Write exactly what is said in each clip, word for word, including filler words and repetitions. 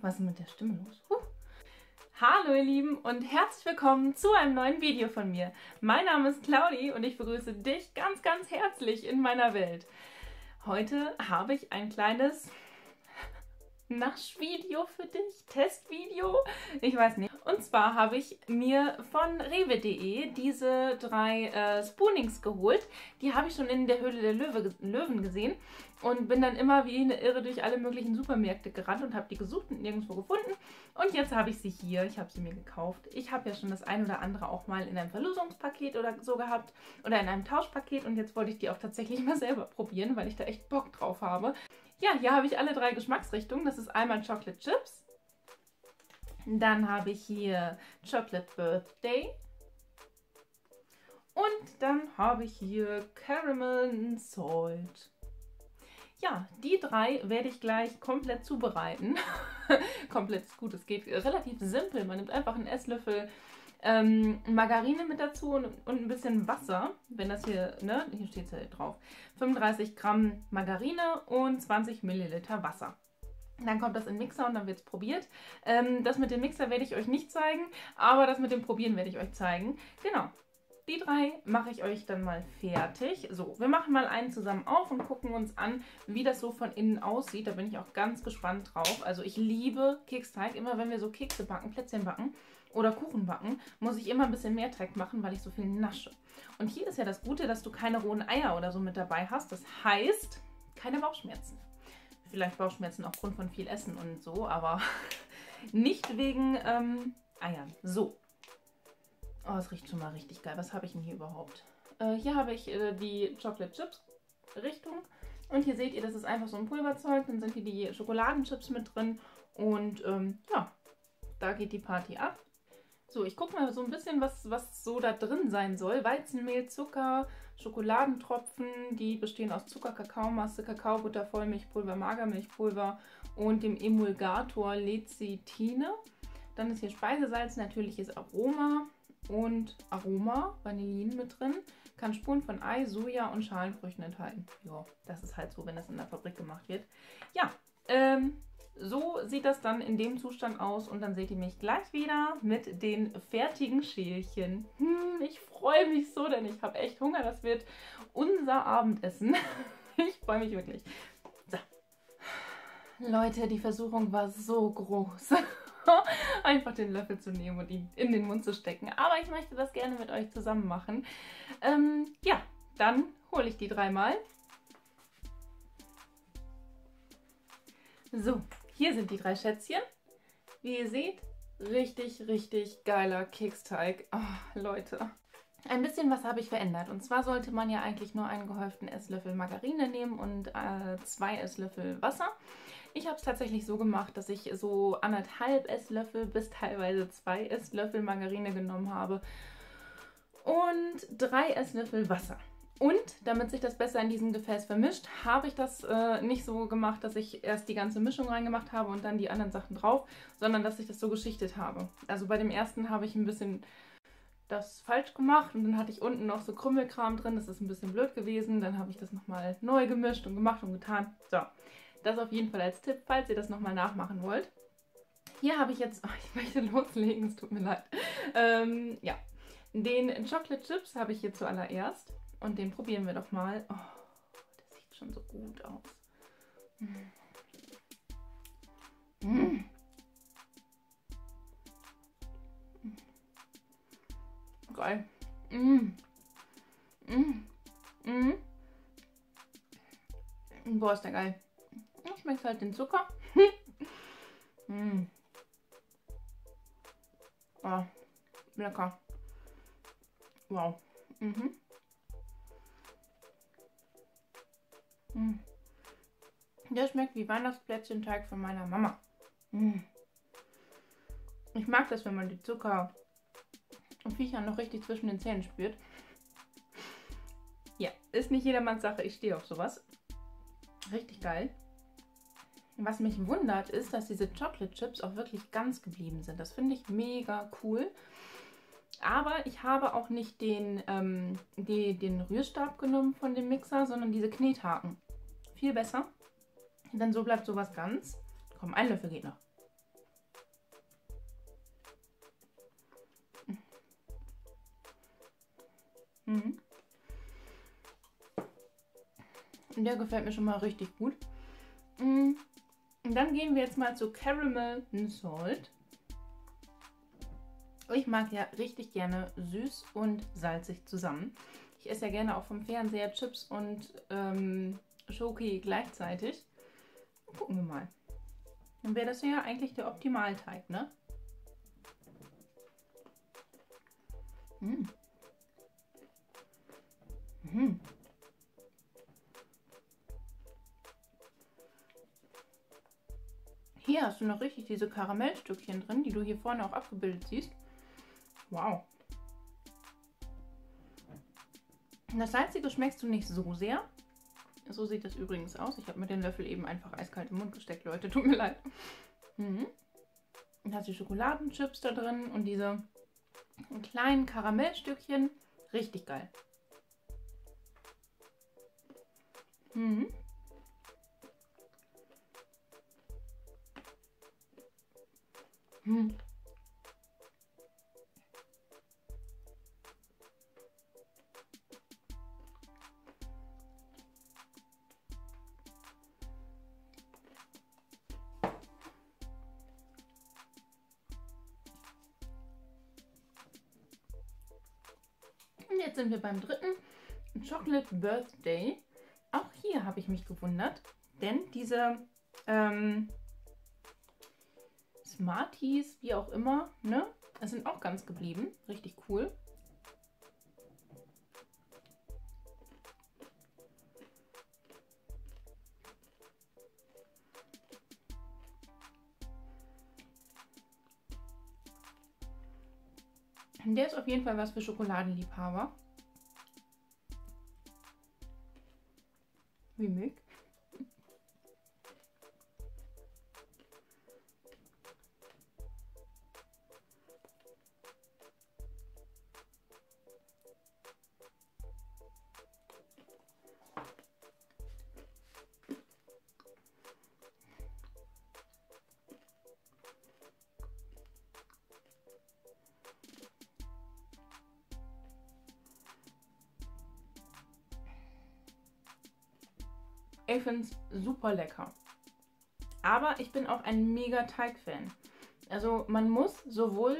Was ist mit der Stimme los? Huh. Hallo ihr Lieben und herzlich willkommen zu einem neuen Video von mir. Mein Name ist Claudi und ich begrüße dich ganz, ganz herzlich in meiner Welt. Heute habe ich ein kleines Naschvideo für dich, Testvideo, ich weiß nicht. Und zwar habe ich mir von Rewe.de diese drei äh, Spoonings geholt. Die habe ich schon in der Höhle der Löwe, Löwen gesehen und bin dann immer wie eine Irre durch alle möglichen Supermärkte gerannt und habe die gesucht und nirgendwo gefunden. Und jetzt habe ich sie hier, ich habe sie mir gekauft. Ich habe ja schon das ein oder andere auch mal in einem Verlosungspaket oder so gehabt oder in einem Tauschpaket und jetzt wollte ich die auch tatsächlich mal selber probieren, weil ich da echt Bock drauf habe. Ja, hier habe ich alle drei Geschmacksrichtungen. Das ist einmal Chocolate Chips. Dann habe ich hier Chocolate Birthday. Und dann habe ich hier Caramel Salt. Ja, die drei werde ich gleich komplett zubereiten. Komplett ist gut, es geht relativ simpel. Man nimmt einfach einen Esslöffel ähm, Margarine mit dazu und, und ein bisschen Wasser. Wenn das hier, ne, hier steht es ja drauf. fünfunddreißig Gramm Margarine und zwanzig Milliliter Wasser. Dann kommt das in den Mixer und dann wird es probiert. Ähm, das mit dem Mixer werde ich euch nicht zeigen, aber das mit dem Probieren werde ich euch zeigen. Genau, die drei mache ich euch dann mal fertig. So, wir machen mal einen zusammen auf und gucken uns an, wie das so von innen aussieht. Da bin ich auch ganz gespannt drauf. Also ich liebe Keksteig. Immer wenn wir so Kekse backen, Plätzchen backen oder Kuchen backen, muss ich immer ein bisschen mehr Teig machen, weil ich so viel nasche. Und hier ist ja das Gute, dass du keine rohen Eier oder so mit dabei hast. Das heißt, keine Bauchschmerzen. Vielleicht Bauchschmerzen aufgrund von viel Essen und so, aber nicht wegen ähm, Eiern. So. Oh, es riecht schon mal richtig geil. Was habe ich denn hier überhaupt? Äh, hier habe ich äh, die Chocolate Chips Richtung. Und hier seht ihr, das ist einfach so ein Pulverzeug. Dann sind hier die Schokoladenchips mit drin. Und ähm, ja, da geht die Party ab. So, ich gucke mal so ein bisschen, was, was so da drin sein soll. Weizenmehl, Zucker, Schokoladentropfen, die bestehen aus Zucker, Kakaomasse, Kakaobutter, Vollmilchpulver, Magermilchpulver und dem Emulgator Lecithine. Dann ist hier Speisesalz, natürliches Aroma und Aroma, Vanillin mit drin. Kann Spuren von Ei, Soja und Schalenfrüchten enthalten. Ja, das ist halt so, wenn das in der Fabrik gemacht wird. Ja, ähm... so sieht das dann in dem Zustand aus und dann seht ihr mich gleich wieder mit den fertigen Schälchen. Hm, ich freue mich so, denn ich habe echt Hunger. Das wird unser Abendessen. Ich freue mich wirklich. So. Leute, die Versuchung war so groß. Einfach den Löffel zu nehmen und ihn in den Mund zu stecken. Aber ich möchte das gerne mit euch zusammen machen. Ähm, ja, dann hole ich die dreimal. So. Hier sind die drei Schätzchen. Wie ihr seht, richtig, richtig geiler Keksteig. Oh, Leute. Ein bisschen was habe ich verändert. Und zwar sollte man ja eigentlich nur einen gehäuften Esslöffel Margarine nehmen und äh, zwei Esslöffel Wasser. Ich habe es tatsächlich so gemacht, dass ich so anderthalb Esslöffel bis teilweise zwei Esslöffel Margarine genommen habe und drei Esslöffel Wasser. Und damit sich das besser in diesem Gefäß vermischt, habe ich das äh, nicht so gemacht, dass ich erst die ganze Mischung reingemacht habe und dann die anderen Sachen drauf, sondern dass ich das so geschichtet habe. Also bei dem ersten habe ich ein bisschen das falsch gemacht und dann hatte ich unten noch so Krümmelkram drin, das ist ein bisschen blöd gewesen. Dann habe ich das nochmal neu gemischt und gemacht und getan. So, das auf jeden Fall als Tipp, falls ihr das nochmal nachmachen wollt. Hier habe ich jetzt, oh, ich möchte loslegen, es tut mir leid. Ähm, ja, den Chocolate Chips habe ich hier zuallererst. Und den probieren wir doch mal. Oh, das sieht schon so gut aus. Mm. Geil. Mm. Mm. Mm. Boah, ist der geil. Ich schmecke halt den Zucker. mm. Oh, lecker. Wow. Mhm. Mm. Der schmeckt wie Weihnachtsplätzchenteig von meiner Mama. Mm. Ich mag das, wenn man die Zucker und Viecher noch richtig zwischen den Zähnen spürt. Ja, ist nicht jedermanns Sache. Ich stehe auf sowas. Richtig geil. Was mich wundert, ist, dass diese Chocolate Chips auch wirklich ganz geblieben sind. Das finde ich mega cool. Aber ich habe auch nicht den, ähm, die, den Rührstab genommen von dem Mixer, sondern diese Knethaken. Viel besser, denn so bleibt sowas ganz. Komm, ein Löffel geht noch. Mhm. Und der gefällt mir schon mal richtig gut. Und dann gehen wir jetzt mal zu Caramel Salt. Ich mag ja richtig gerne süß und salzig zusammen. Ich esse ja gerne auch vom Fernseher Chips und ähm, Schoki gleichzeitig. Gucken wir mal. Dann wäre das ja eigentlich der Optimalteig, ne? Mmh. Mmh. Hier hast du noch richtig diese Karamellstückchen drin, die du hier vorne auch abgebildet siehst. Wow. Das Salzige schmeckst du nicht so sehr. So sieht das übrigens aus. Ich habe mir den Löffel eben einfach eiskalt im Mund gesteckt, Leute. Tut mir leid. Mhm. Dann hast du die Schokoladenchips da drin und diese kleinen Karamellstückchen. Richtig geil. Mhm. Mhm. Jetzt sind wir beim dritten, Chocolate Birthday. Auch hier habe ich mich gewundert, denn diese ähm, Smarties, wie auch immer, ne, das sind auch ganz geblieben. Richtig cool. Der ist auf jeden Fall was für Schokoladenliebhaber. Wie Milch. Ich finde es super lecker. Aber ich bin auch ein mega Teig-Fan. Also man muss sowohl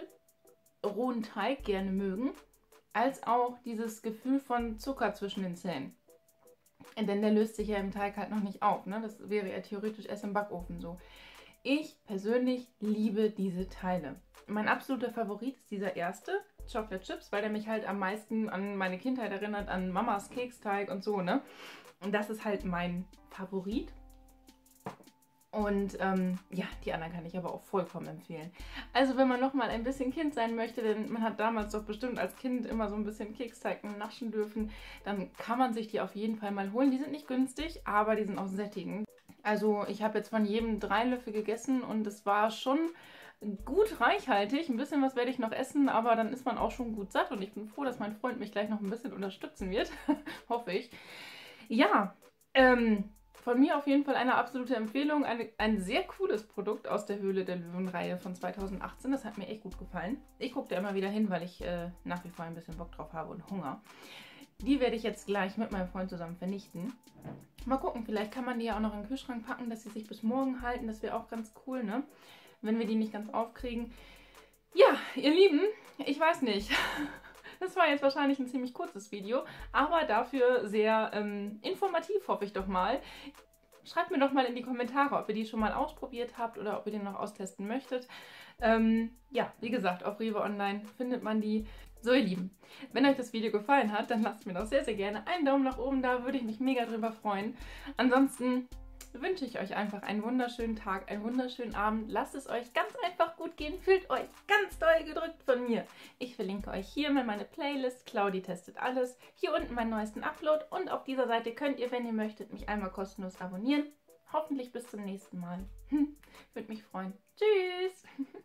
rohen Teig gerne mögen, als auch dieses Gefühl von Zucker zwischen den Zähnen. Denn der löst sich ja im Teig halt noch nicht auf. Ne? Das wäre ja theoretisch erst im Backofen so. Ich persönlich liebe diese Teile. Mein absoluter Favorit ist dieser erste, Chocolate Chips, weil der mich halt am meisten an meine Kindheit erinnert, an Mamas Keksteig und so, ne? Und das ist halt mein Favorit. Und ähm, ja, die anderen kann ich aber auch vollkommen empfehlen. Also wenn man nochmal ein bisschen Kind sein möchte, denn man hat damals doch bestimmt als Kind immer so ein bisschen Keksteig naschen dürfen, dann kann man sich die auf jeden Fall mal holen. Die sind nicht günstig, aber die sind auch sättigend. Also ich habe jetzt von jedem drei Löffel gegessen und es war schon gut reichhaltig. Ein bisschen was werde ich noch essen, aber dann ist man auch schon gut satt. Und ich bin froh, dass mein Freund mich gleich noch ein bisschen unterstützen wird. Hoffe ich. Ja, ähm, von mir auf jeden Fall eine absolute Empfehlung. Eine, ein sehr cooles Produkt aus der Höhle der Löwen-Reihe von zweitausendachtzehn. Das hat mir echt gut gefallen. Ich gucke da immer wieder hin, weil ich äh, nach wie vor ein bisschen Bock drauf habe und Hunger. Die werde ich jetzt gleich mit meinem Freund zusammen vernichten. Mal gucken, vielleicht kann man die ja auch noch in den Kühlschrank packen, dass sie sich bis morgen halten. Das wäre auch ganz cool, ne? Wenn wir die nicht ganz aufkriegen. Ja, ihr Lieben, ich weiß nicht. Das war jetzt wahrscheinlich ein ziemlich kurzes Video, aber dafür sehr ähm, informativ, hoffe ich doch mal. Schreibt mir doch mal in die Kommentare, ob ihr die schon mal ausprobiert habt oder ob ihr den noch austesten möchtet. Ähm, ja, wie gesagt, auf Rewe Online findet man die. So ihr Lieben, wenn euch das Video gefallen hat, dann lasst mir doch sehr, sehr gerne einen Daumen nach oben da, würde ich mich mega drüber freuen. Ansonsten wünsche ich euch einfach einen wunderschönen Tag, einen wunderschönen Abend. Lasst es euch ganz einfach gut gehen. Fühlt euch ganz doll gedrückt von mir. Ich verlinke euch hier mal meine Playlist. Claudi testet alles. Hier unten meinen neuesten Upload. Und auf dieser Seite könnt ihr, wenn ihr möchtet, mich einmal kostenlos abonnieren. Hoffentlich bis zum nächsten Mal. Würde mich freuen. Tschüss!